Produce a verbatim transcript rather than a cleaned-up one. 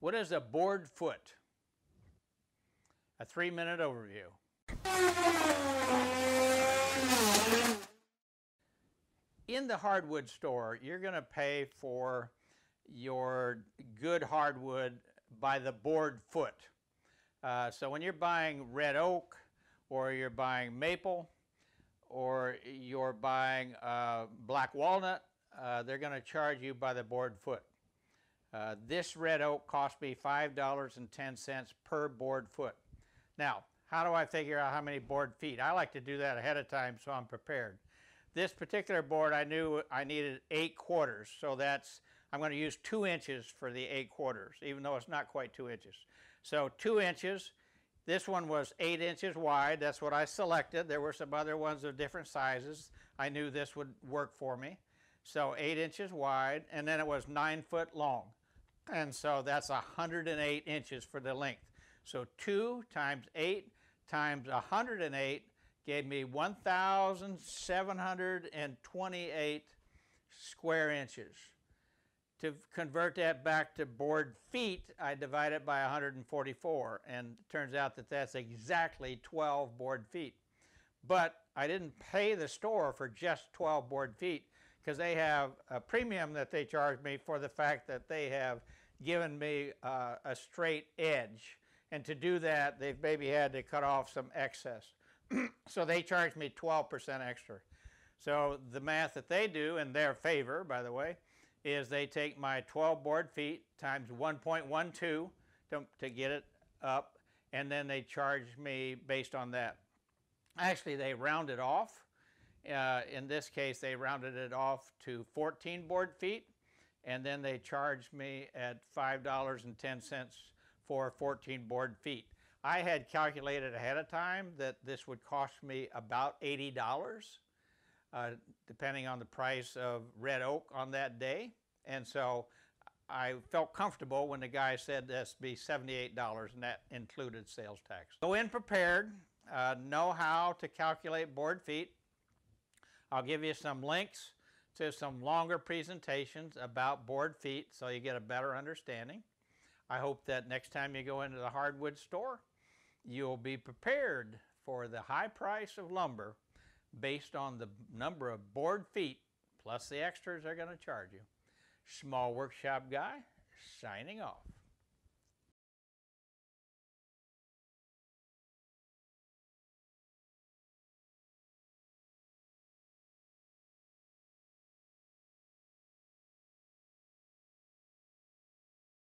What is a board foot? A three-minute overview. In the hardwood store, you're going to pay for your good hardwood by the board foot. Uh, so when you're buying red oak, or you're buying maple, or you're buying uh, black walnut, uh, they're going to charge you by the board foot. Uh, this red oak cost me five dollars and ten cents per board foot. Now, how do I figure out how many board feet? I like to do that ahead of time so I'm prepared. This particular board, I knew I needed eight quarters, so that's, I'm going to use two inches for the eight quarters, even though it's not quite two inches. So two inches, this one was eight inches wide, that's what I selected. There were some other ones of different sizes. I knew this would work for me. So eight inches wide, and then it was nine foot long. And so that's one hundred eight inches for the length. So two times eight times one hundred eight gave me one thousand seven hundred twenty-eight square inches. To convert that back to board feet, I divide it by one hundred forty-four, and it turns out that that's exactly twelve board feet. But I didn't pay the store for just twelve board feet, because they have a premium that they charge me for the fact that they have given me uh, a straight edge. And to do that, they've maybe had to cut off some excess. So they charge me twelve percent extra. So the math that they do, in their favor, by the way, is they take my twelve board feet times one point one two to, to get it up, and then they charge me based on that. Actually, they round it off. Uh, in this case, they rounded it off to fourteen board feet, and then they charged me at five dollars and ten cents for fourteen board feet. I had calculated ahead of time that this would cost me about eighty dollars, uh, depending on the price of red oak on that day. And so I felt comfortable when the guy said this be seventy-eight dollars, and that included sales tax. Go in prepared, uh, know how to calculate board feet. I'll give you some links to some longer presentations about board feet so you get a better understanding. I hope that next time you go into the hardwood store, you'll be prepared for the high price of lumber based on the number of board feet plus the extras they're going to charge you. Small Workshop Guy, signing off.